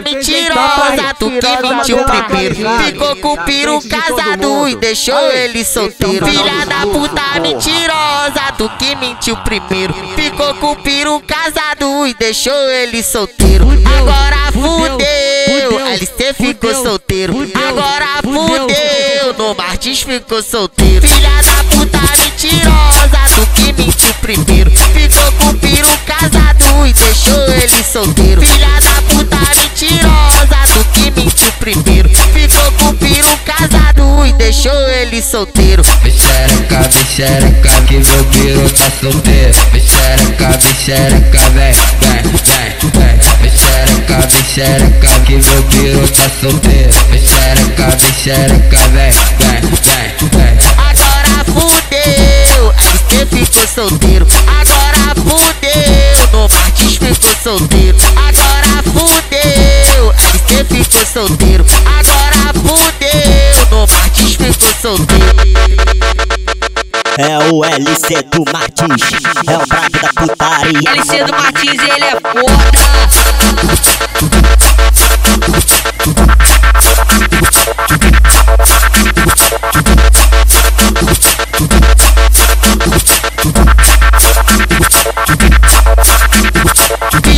é mentirosa, tu que mentiu primeiro. Ficou com o piru casado e deixou ele solteiro. Filha da puta mentirosa, tu que mentiu primeiro. Ficou com o piru casado e deixou ele solteiro. Agora fudeu, LC ficou solteiro. Agora fudeu, Novartis ficou solteiro. Filha da puta mentirosa, tu que mentiu primeiro. Ficou com o piru casado e deixou ele solteiro. Filha da puta mentirosa, tu que mentiu primeiro. Ficou com o piru casado e deixou ele solteiro. Vem xereca que meu piru tá solteiro. Vem xereca, vem, vem, vem, vem. Vem xereca que meu piru tá solteiro. Vem xereca, vem, vem, vem, vem. Agora fudeu, LC ficou solteiro. Agora fudeu, Novartis ficou solteiro. Agora fudeu, LC ficou solteiro. Agora fudeu, Novartis ficou solteiro. É o LC do Martins, é o brabo da putaria. LC do Martins, ele é foda.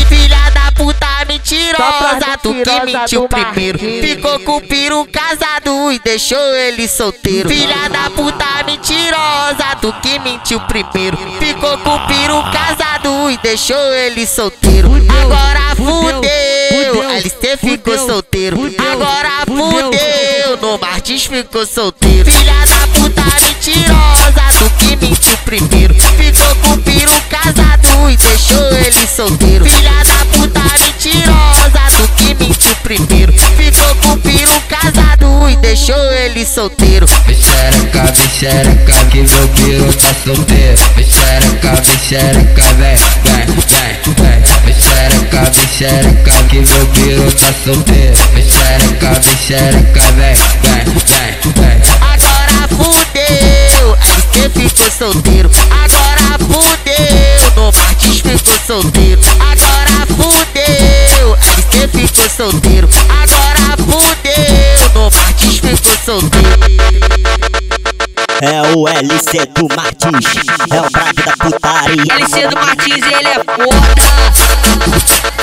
Filha da puta mentirosa, tu que mentiu primeiro. Ficou com o piru casado e deixou ele solteiro. Filha da puta mentirosa, tu que mentiu primeiro. Ficou com o piru casado e deixou ele solteiro. Agora fudeu, LC ficou solteiro. Agora fudeu, Novartis ficou solteiro. Filha da puta mentirosa, tu que mentiu primeiro. Ficou com o piru casado e deixou ele solteiro. Filha da puta mentirosa, tu que mentiu primeiro. Ficou com o piru casado e deixou ele solteiro. Vem xereca que meu piru tá solteiro. Vem xereca, vem, vem, vem, vem. Vem xereca que meu piru tá solteiro. Vem xereca, vem, vem, vem, vem. Agora fudeu, LC ficou solteiro. Agora fudeu, Novartis ficou solteiro. Agora fudeu, LC ficou solteiro. Agora fudeu, Novartis ficou solteiro. É o LC do Martins, é o brabo da putaria. LC do Martins, ele é foda.